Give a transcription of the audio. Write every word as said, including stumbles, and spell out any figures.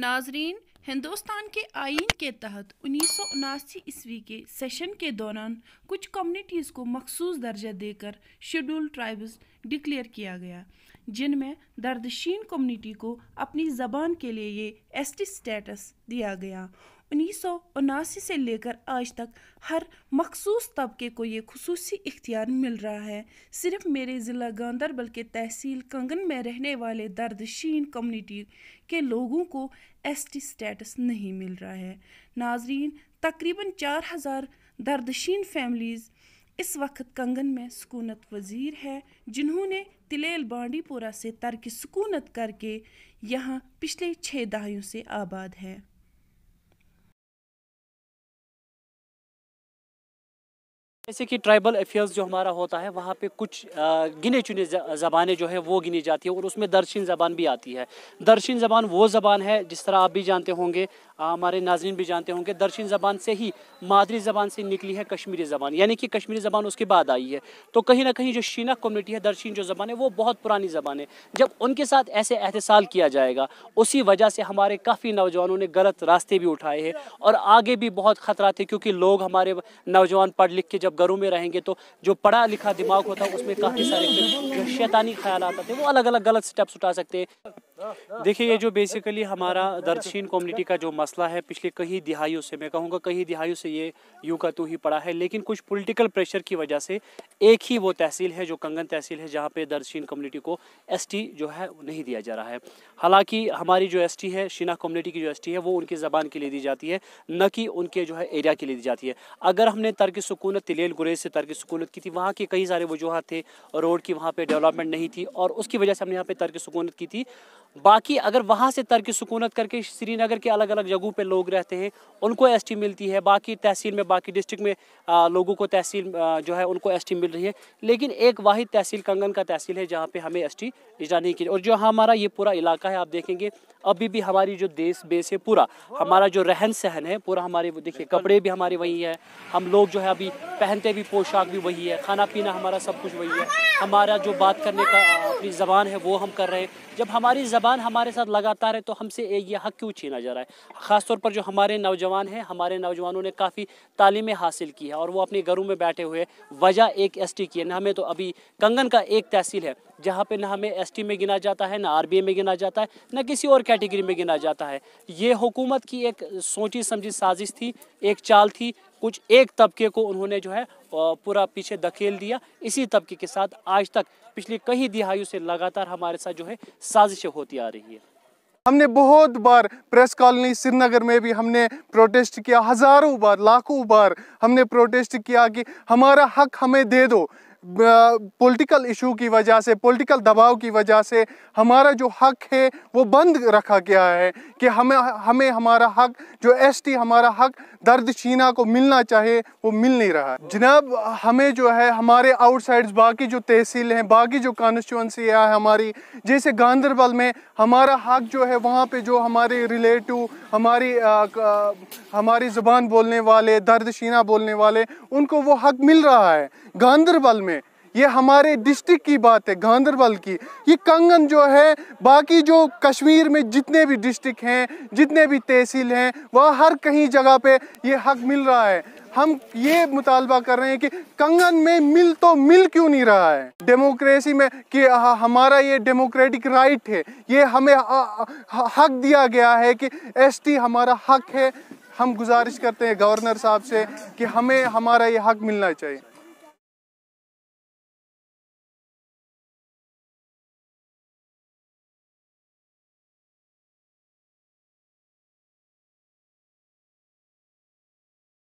नाजरीन, हिंदुस्तान के आइन के तहत उन्नीस सौ उनासी ईस्वी के सेशन के दौरान कुछ कम्युनिटीज़ को मखसूस दर्जा देकर शेड्यूल ट्राइब्स डिक्लेयर किया गया, जिनमें दर्दशीन कम्युनिटी को अपनी ज़बान के लिए ये एस टी स्टेटस दिया गया। उन्नीस सौ उनासी से लेकर आज तक हर मखसूस तबके को ये खुसूसी इख्तियार मिल रहा है। सिर्फ मेरे ज़िला गांधरबल के तहसील कंगन में रहने वाले दर्दशीन कम्युनिटी के लोगों को एस टी स्टेटस नहीं मिल रहा है। नाजरीन, तकरीबन चार हज़ार दर्दशीन फैमिलीज़ इस वक्त कंगन में सुकूनत वजीर है, जिन्होंने तिलेल बांडीपुरा से तर्क सुकूनत करके यहाँ पिछले छः दहाइयों से आबाद है। जैसे कि ट्राइबल अफेयर्स जो हमारा होता है, वहाँ पे कुछ गिने चुने ज़बानें जो है वो गिनी जाती है और उसमें दर्शिन ज़बान भी आती है। दर्शिन ज़बान वो ज़बान है, जिस तरह आप भी जानते होंगे, हमारे नाज़रीन भी जानते होंगे, दर्शिन ज़बान से ही, मादरी ज़बान से निकली है कश्मीरी ज़बान, यानी कि कश्मीरी ज़बान उसके बाद आई है। तो कहीं ना कहीं जो शीना कम्युनिटी है, दर्शिन जो ज़बान है, वो बहुत पुरानी ज़बान है। जब उनके साथ ऐसे एहतसाल किया जाएगा, उसी वजह से हमारे काफ़ी नौजवानों ने गलत रास्ते भी उठाए हैं और आगे भी बहुत ख़तरा थे, क्योंकि लोग हमारे नौजवान पढ़ लिख के जब घरों में रहेंगे तो जो पढ़ा लिखा दिमाग होता है उसमें काफ़ी सारे जो शैतानी ख्याल आते हैं, वो अलग अलग गलत स्टेप्स उठा सकते हैं। देखिए, ये जो बेसिकली हमारा दर्शीन कम्युनिटी का जो मसला है, पिछले कई दिहाइयों से, मैं कहूँगा कई दिहाइयों से ये यूँ का तू ही पड़ा है, लेकिन कुछ पॉलिटिकल प्रेशर की वजह से एक ही वो तहसील है जो कंगन तहसील है, जहाँ पे दर्शीन कम्युनिटी को एसटी जो है नहीं दिया जा रहा है। हालाँकि हमारी जो एसटी है, शीना कम्युनिटी की जो एसटी है, वो उनकी ज़बान के लिए दी जाती है, न कि उनके जो है एरिया के लिए दी जाती है। अगर हमने तर्क सुकूनत तिलेल गुरेज से तर्क सुकूनत की थी, वहाँ के कई सारे वजूहत थे, रोड की वहाँ पर डेवलपमेंट नहीं थी और उसकी वजह से हमने यहाँ पर तर्क सुकूनत की थी। बाकी अगर वहाँ से तर्क सुकूनत करके श्रीनगर के अलग अलग जगहों पे लोग रहते हैं, उनको एसटी मिलती है, बाकी तहसील में, बाकी डिस्ट्रिक्ट में आ, लोगों को तहसील जो है उनको एसटी मिल रही है, लेकिन एक वाहिद तहसील कंगन का तहसील है जहाँ पे हमें एसटी इजरा नहीं की। और जो हमारा ये पूरा इलाका है, आप देखेंगे अभी भी हमारी जो देश बेस है, पूरा हमारा जो रहन सहन है, पूरा हमारे देखिए कपड़े भी हमारे वही है, हम लोग जो है अभी पहनते भी पोशाक भी वही है, खाना पीना हमारा सब कुछ वही है, हमारा जो बात करने का अपनी ज़बान है वो हम कर रहे हैं। जब हमारी ज़बान हमारे साथ लगातार है तो हमसे ये हक़ क्यों छीना जा रहा है? ख़ासतौर पर जो हमारे नौजवान हैं, हमारे नौजवानों ने काफ़ी तालीमें हासिल की है और वो अपने घरों में बैठे हुए, वजह एक एस टी की है। ना हमें तो अभी कंगन का एक तहसील है जहाँ पे ना हमें एस टी में गिना जाता है, ना आर बी ए में गिना जाता है, ना किसी और कैटेगरी में गिना जाता है। ये हुकूमत की एक सोची समझी साजिश थी, एक चाल थी, कुछ एक तबके को उन्होंने जो है पूरा पीछे धकेल दिया। इसी तबके के साथ आज तक पिछले कई दिहाइयों से लगातार हमारे साथ जो है साजिशें होती आ रही है। हमने बहुत बार प्रेस कॉलोनी श्रीनगर में भी हमने प्रोटेस्ट किया, हज़ारों बार, लाखों बार हमने प्रोटेस्ट किया कि हमारा हक हमें दे दो। पॉलिटिकल इशू की वजह से, पॉलिटिकल दबाव की वजह से हमारा जो हक है वो बंद रखा गया है कि हमें हमें हमारा हक जो एसटी, हमारा हक दर्द शीना को मिलना चाहिए, वो मिल नहीं रहा। जनाब, हमें जो है हमारे आउटसाइड्स, बाकी जो तहसील हैं, बाकी जो कॉन्स्टिट्यूंसी है हमारी, जैसे गांधरबल में हमारा हक जो है वहाँ पे जो हमारे रिलेटिव, हमारी आ, आ, हमारी ज़ुबान बोलने वाले, दर्द शीना बोलने वाले, उनको वो हक मिल रहा है गांधरबल में। ये हमारे डिस्ट्रिक्ट की बात है, गांधरबल की। ये कंगन जो है, बाकी जो कश्मीर में जितने भी डिस्ट्रिक्ट हैं, जितने भी तहसील हैं, वहाँ हर कहीं जगह पे ये हक मिल रहा है। हम ये मुतालबा कर रहे हैं कि कंगन में मिल तो मिल क्यों नहीं रहा है? डेमोक्रेसी में कि हमारा ये डेमोक्रेटिक राइट है, ये हमें हक दिया गया है कि एसटी हमारा हक है। हम गुजारिश करते हैं गवर्नर साहब से कि हमें हमारा ये हक मिलना चाहिए।